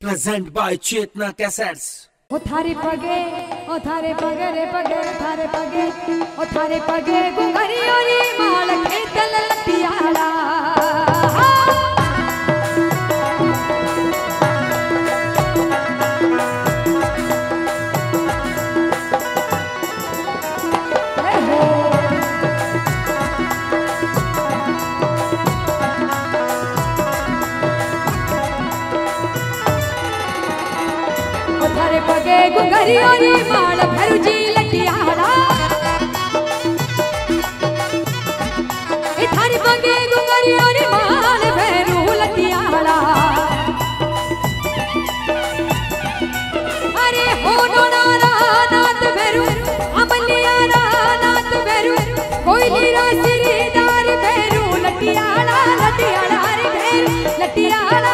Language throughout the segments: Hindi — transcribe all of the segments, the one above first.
Present by Chetna Cassettes. O thare page, o thare page, o thare page gungari ori mal khetal piyala. थारे पगे गुगरियोरी माल भरुजी लटियाला ए थारे पगे गुगरियोरी माल भरु लटियाला अरे हो डोडारा नात भरु अमलियारा नात भरु कोयली रा सिरदार भरु लटियाला लटियाला रे भरु लटियाला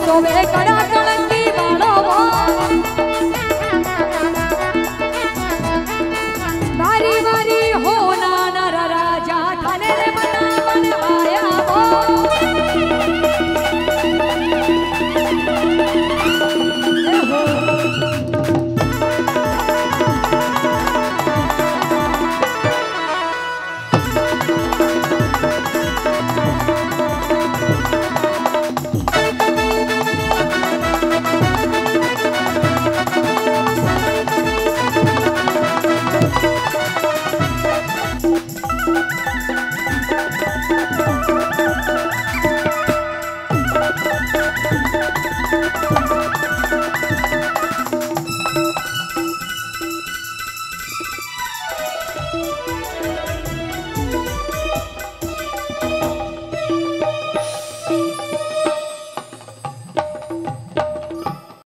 कसोवे कड़ा